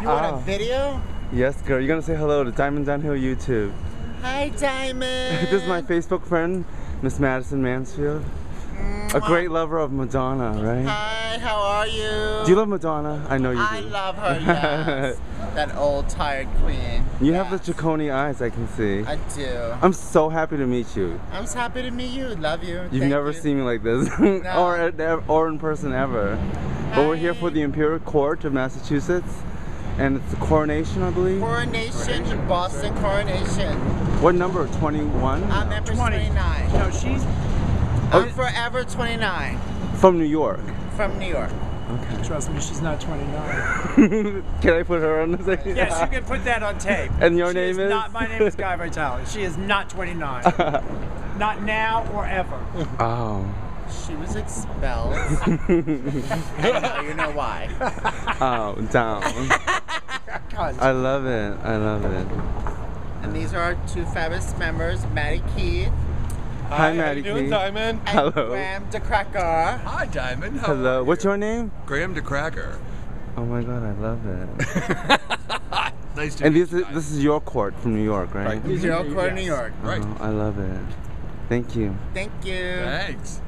You want a video? Yes, girl. You're gonna say hello to Diamond Dunhill YouTube. Hi, Diamond. This is my Facebook friend, Miss Madison Mansfield. A great lover of Madonna, right? Hi, how are you? Do you love Madonna? I know you do. I love her, yes. That old, tired queen. You have the Chicone eyes, I can see. I do. I'm so happy to meet you. I'm so happy to meet you. Love you. You've never seen me like this. No. or in person ever. Hi. But we're here for the Imperial Court of Massachusetts. And it's the coronation, I believe? Coronation. Boston coronation. What number? 21? I'm number 29. No, she's... I'm forever 29. From New York? From New York. Okay. Trust me, she's not 29. Can I put her on the second? Yes, you can put that on tape. And your name is? My name is Guy Vitale. She is not 29. Not now or ever. Oh. She was expelled. You know why. Oh, down. I love it. I love it. And these are our two fabulous members, Maddie Keith. Hi, Maddie Keith. How you doing, Diamond? And hello. Graham De Cracker. Hi, Diamond. How hello. Are you? What's your name? Graham De Cracker. Oh my God, I love it. Nice to meet you. And this is your court from New York, right? This is your court in New York. Right. Oh, I love it. Thank you. Thank you. Thanks.